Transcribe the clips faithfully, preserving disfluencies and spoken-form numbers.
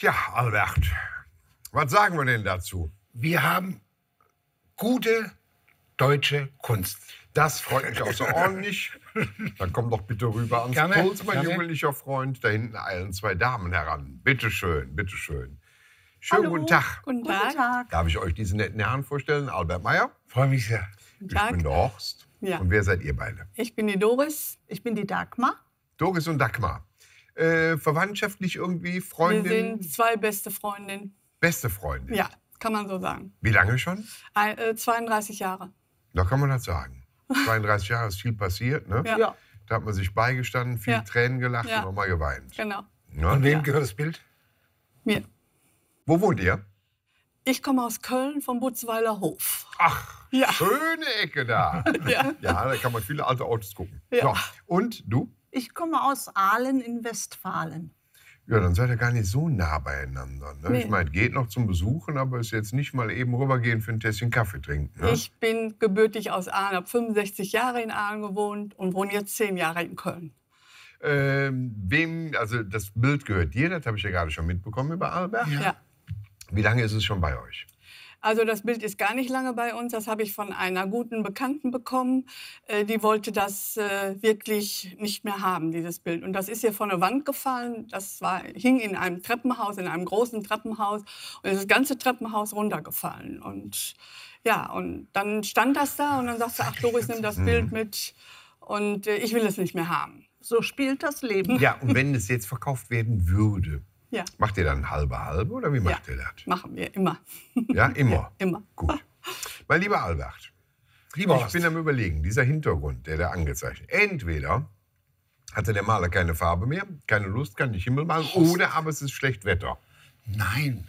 Tja, Albert, was sagen wir denn dazu? Wir haben gute deutsche Kunst. Das freut mich außerordentlich. Dann komm doch bitte rüber ans Puls, mein jugendlicher Freund. Da hinten eilen zwei Damen heran. Bitte schön, bitte schön. Schönen guten Tag. Guten Tag. Darf ich euch diese netten Herren vorstellen? Albert Meyer. Freue mich sehr. Ich bin der Horst. Ja. Und wer seid ihr beide? Ich bin die Doris. Ich bin die Dagmar. Doris und Dagmar. Äh, verwandtschaftlich irgendwie? Freundin? Wir sind zwei beste Freundinnen. Beste Freundin? Ja, kann man so sagen. Wie lange schon? Ein, äh, zweiunddreißig Jahre. Da kann man das sagen. zweiunddreißig Jahre ist viel passiert, ne? Ja. Ja. Da hat man sich beigestanden, viel ja. Tränen gelacht ja. und auch mal geweint. Genau. Ja. Und wem ja. gehört das Bild? Mir. Wo wohnt ihr? Ich komme aus Köln, vom Butzweiler Hof. Ach, ja. schöne Ecke da. ja. ja, da kann man viele alte Autos gucken. Ja. So. Und du? Ich komme aus Aalen in Westfalen. Ja, dann seid ihr gar nicht so nah beieinander. Ne? Nee. Ich meine, geht noch zum Besuchen, aber ist jetzt nicht mal eben rübergehen für ein Tässchen Kaffee trinken. Ne? Ich bin gebürtig aus Aalen, habe fünfundsechzig Jahre in Aalen gewohnt und wohne jetzt zehn Jahre in Köln. Ähm, wem, also das Bild gehört dir, das habe ich ja gerade schon mitbekommen über Albert. Ja. Ja. Wie lange ist es schon bei euch? Also das Bild ist gar nicht lange bei uns. Das habe ich von einer guten Bekannten bekommen. Äh, die wollte das äh, wirklich nicht mehr haben, dieses Bild. Und das ist ihr von der Wand gefallen. Das war, hing in einem Treppenhaus, in einem großen Treppenhaus. Und das ganze Treppenhaus runtergefallen. Und ja, und dann stand das da und dann sagte sie, ach Doris, nimm das Bild mit und äh, ich will es nicht mehr haben. So spielt das Leben. Ja, und wenn es jetzt verkauft werden würde, ja. macht ihr dann halbe halbe oder wie macht ja, ihr das? Machen wir immer. Ja, immer. Ja, immer. Gut. Mein lieber Albert, lieber ich Horst. bin am Überlegen, dieser Hintergrund, der da angezeichnet ist. Entweder hatte der Maler keine Farbe mehr, keine Lust, kann nicht Himmel malen, Horst. Oder aber es ist schlecht Wetter. Nein,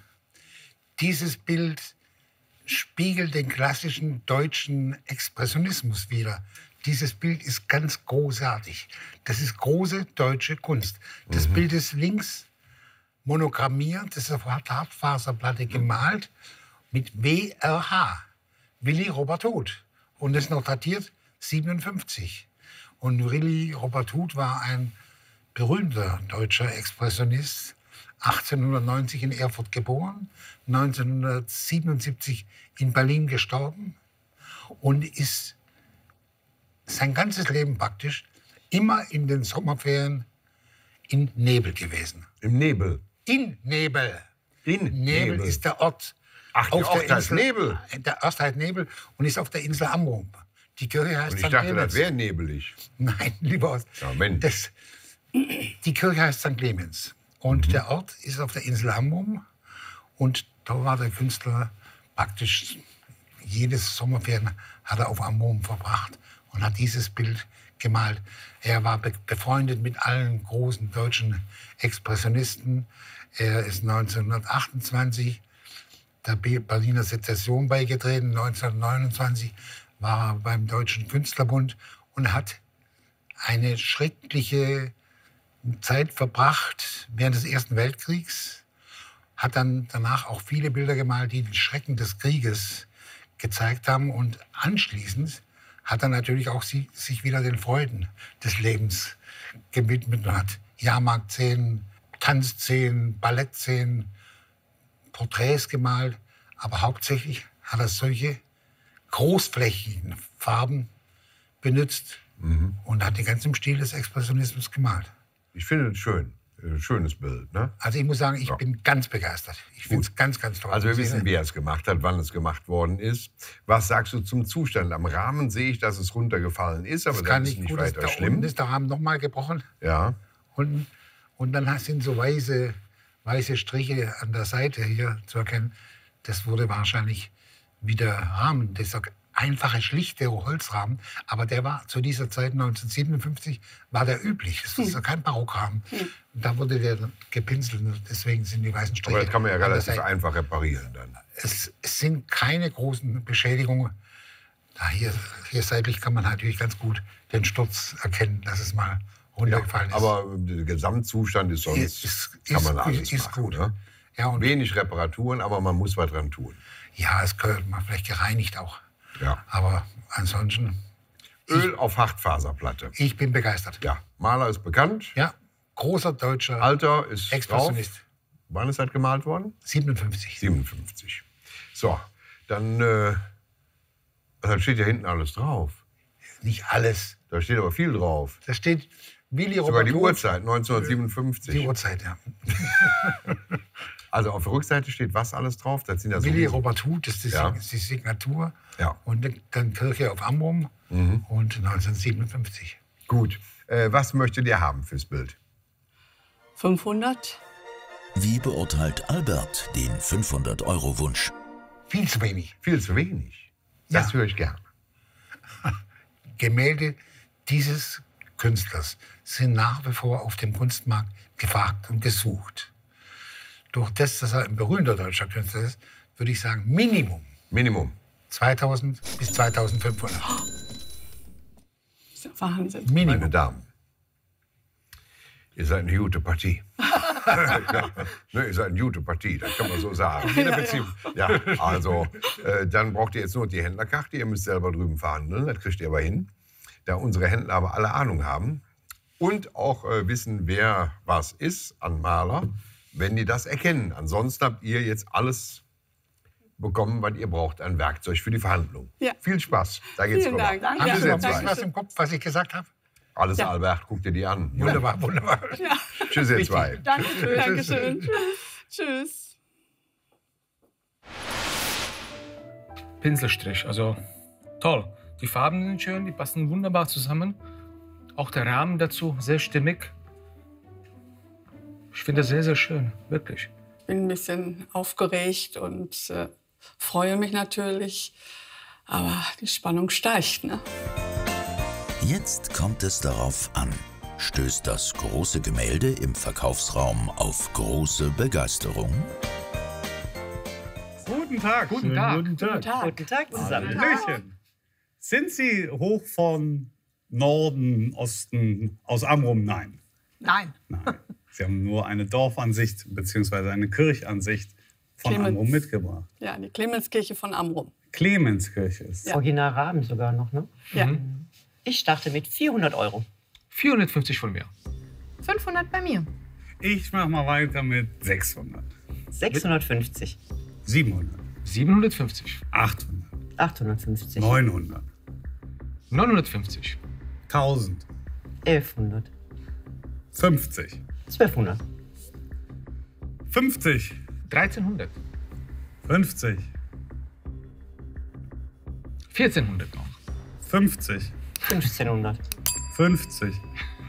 dieses Bild spiegelt den klassischen deutschen Expressionismus wider. Dieses Bild ist ganz großartig. Das ist große deutsche Kunst. Das mhm. Bild ist links monogrammiert, das ist auf Hartfaserplatte gemalt mit W R H, Willy Robert Huth. Und das ist noch datiert siebenundfünfzig. Und Willy Robert Huth war ein berühmter deutscher Expressionist, achtzehnhundertneunzig in Erfurt geboren, neunzehnhundertsiebenundsiebzig in Berlin gestorben und ist sein ganzes Leben praktisch immer in den Sommerferien in Nebel gewesen. Im Nebel? In Nebel. In Nebel. Nebel ist der Ort. Ach, der Ort heißt Nebel? Der Ort heißt Nebel und ist auf der Insel Amrum. Die Kirche heißt Sankt Clemens. Und ich dachte, das wäre nebelig. Nein, lieber Horst. Ja, Mensch. Das, die Kirche heißt Sankt Clemens. Und mhm. der Ort ist auf der Insel Amrum. Und da war der Künstler praktisch jedes Sommerferien hat er auf Amrum verbracht und hat dieses Bild gemalt. Er war be befreundet mit allen großen deutschen Expressionisten. Er ist neunzehnhundertachtundzwanzig der Berliner Sezession beigetreten. neunzehnhundertneunundzwanzig war er beim Deutschen Künstlerbund und hat eine schreckliche Zeit verbracht während des Ersten Weltkriegs. Hat dann danach auch viele Bilder gemalt, die den Schrecken des Krieges gezeigt haben. Und anschließend hat er natürlich auch sie, sich wieder den Freuden des Lebens gewidmet und hat Jahrmarktszenen, Tanzszenen, Ballettszenen, Porträts gemalt. Aber hauptsächlich hat er solche großflächigen Farben benutzt mhm. und hat den ganzen Stil des Expressionismus gemalt. Ich finde es schön. Schönes Bild, ne? Also ich muss sagen, ich ja. bin ganz begeistert. Ich finde es ganz, ganz toll. Also wir wissen, wer es gemacht hat, wann es gemacht worden ist. Was sagst du zum Zustand? Am Rahmen sehe ich, dass es runtergefallen ist, aber das, das ist nicht gut, weiter ist schlimm. Da ist der Rahmen nochmal gebrochen. Ja. Und, und dann sind so weiße, weiße Striche an der Seite hier zu erkennen. Das wurde wahrscheinlich wieder Rahmen. Das ist einfache, schlichte Holzrahmen, aber der war zu dieser Zeit, neunzehnhundertsiebenundfünfzig, war der üblich. Das ist ja kein Barockrahmen. Da wurde der gepinselt, deswegen sind die weißen Striche. Aber das kann man ja relativ einfach reparieren dann. Es sind keine großen Beschädigungen. Da hier, hier seitlich kann man natürlich ganz gut den Sturz erkennen, dass es mal runtergefallen ja, ist. Aber der Gesamtzustand ist sonst, ist, ist, kann man alles ist machen, gut. Ne? Ja, und wenig Reparaturen, aber man muss was dran tun. Ja, es gehört man vielleicht gereinigt auch. Ja. Aber ansonsten... Öl ich, auf Hartfaserplatte. Ich bin begeistert. Ja, Maler ist bekannt. Ja, großer deutscher Alter ist Expressionist. Drauf. Wann ist das gemalt worden? siebenundfünfzig. siebenundfünfzig. So, dann, äh, dann steht ja hinten alles drauf. Nicht alles. Da steht aber viel drauf. Da steht Willy Robert Huth. Sogar die Uhrzeit, neunzehnhundertsiebenundfünfzig. Die Uhrzeit, ja. Also auf der Rückseite steht was alles drauf? Das sind ja so Willy Robert Huth, das ist die, ja. ist die Signatur. Ja. Und dann Kirche auf Amrum, mhm. und neunzehnhundertsiebenundfünfzig. Gut. Äh, was möchtet ihr haben fürs Bild? fünfhundert. Wie beurteilt Albert den fünfhundert-Euro-Wunsch? Viel zu wenig. Viel zu wenig? Das ja. höre ich gerne. Gemälde dieses Künstlers sind nach wie vor auf dem Kunstmarkt gefragt und gesucht. Durch das, dass er ein berühmter deutscher Künstler ist, würde ich sagen, Minimum. Minimum. zweitausend bis zweitausendfünfhundert. Oh. Das ist ja Wahnsinn. Minimum. Meine Damen, ihr seid eine gute Partie. Ja, ne, ist eine gute Partie, das kann man so sagen. Jede Beziehung. Ja, also, äh, dann braucht ihr jetzt nur die Händlerkarte. Ihr müsst selber drüben verhandeln, das kriegt ihr aber hin. Da unsere Händler aber alle Ahnung haben und auch äh, wissen, wer was ist an Maler, wenn die das erkennen. Ansonsten habt ihr jetzt alles bekommen, was ihr braucht an Werkzeug für die Verhandlung. Ja. Viel Spaß, da geht's vorbei. Vielen Dank. Haben Sie jetzt was im Kopf, was ich gesagt habe? Alles, ja. Albert, guck dir die an. Wunderbar, ja. wunderbar. Ja. Tschüss, ihr zwei. Dankeschön, Dankeschön. Tschüss. Pinselstrich, also toll. Die Farben sind schön, die passen wunderbar zusammen. Auch der Rahmen dazu, sehr stimmig. Ich finde das sehr, sehr schön, wirklich. Ich bin ein bisschen aufgeregt und äh, freue mich natürlich. Aber die Spannung steigt, ne? Jetzt kommt es darauf an, stößt das große Gemälde im Verkaufsraum auf große Begeisterung? Guten Tag, guten Tag, guten Tag, guten Tag, guten Tag zusammen. Hallöchen. Sind Sie hoch von Norden, Osten, aus Amrum? Nein. Nein. Nein. Sie haben nur eine Dorfansicht bzw. eine Kirchansicht von Clemens. Amrum mitgebracht. Ja, die Clemenskirche von Amrum. Clemenskirche ist. Ja. Original Rahmen sogar noch, ne? Ja. Mhm. Ich starte mit vierhundert Euro. vierhundertfünfzig von mir. fünfhundert bei mir. Ich mach mal weiter mit sechshundert. sechshundertfünfzig. siebenhundert. siebenhundertfünfzig. achthundert. achthundertfünfzig. neunhundert. neunhundertfünfzig. tausend. elfhundert. fünfzig. zwölfhundert. fünfzig. dreizehnhundert. fünfzig. vierzehnhundert noch. fünfzig. fünfzehnhundert. fünfzig.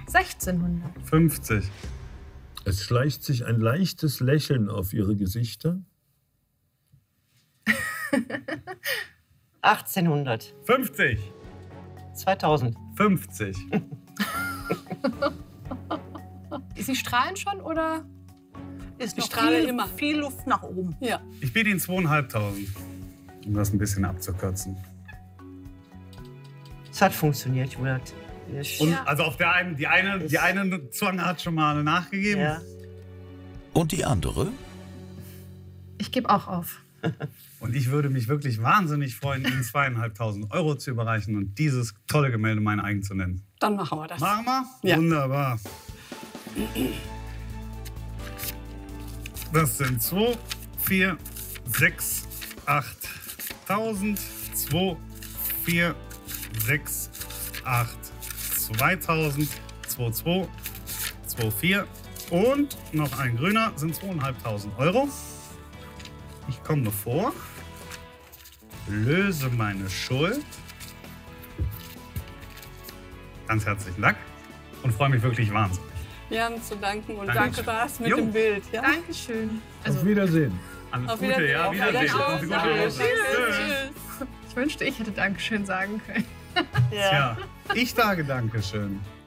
sechzehnhundert. fünfzig. Es schleicht sich ein leichtes Lächeln auf ihre Gesichter. achtzehnhundert. fünfzig. zweitausend. fünfzig. Sie strahlen schon, oder? Ist noch viel, immer. viel Luft nach oben. Ja. Ich biete Ihnen zweitausendfünfhundert, um das ein bisschen abzukürzen. Es hat funktioniert, Juliet. Und also auf der einen, die eine, die eine Zwange hat schon mal nachgegeben. Ja. Und die andere? Ich gebe auch auf. Und ich würde mich wirklich wahnsinnig freuen, Ihnen zweieinhalbtausend Euro zu überreichen und dieses tolle Gemälde mein eigen zu nennen. Dann machen wir das. Machen wir? Ja. Wunderbar. Das sind zwei, vier, sechs, achttausend, zwei, vier, sechs, acht, zweitausend, zwei, zwei, zwei, vier und noch ein grüner, sind zweitausendfünfhundert Euro. Ich komme vor, löse meine Schuld, ganz herzlichen Dank und freue mich wirklich wahnsinnig. Wir haben zu danken und danke, Spaß mit jo. dem Bild. Ja? Dankeschön. Also, auf Wiedersehen. Alles auf Gute, Wiedersehen. Ja, Wiedersehen. Auf Wiedersehen. Tschüss. Tschüss. Ich wünschte, ich hätte Dankeschön sagen können. Ja. Tja, ich sage Dankeschön.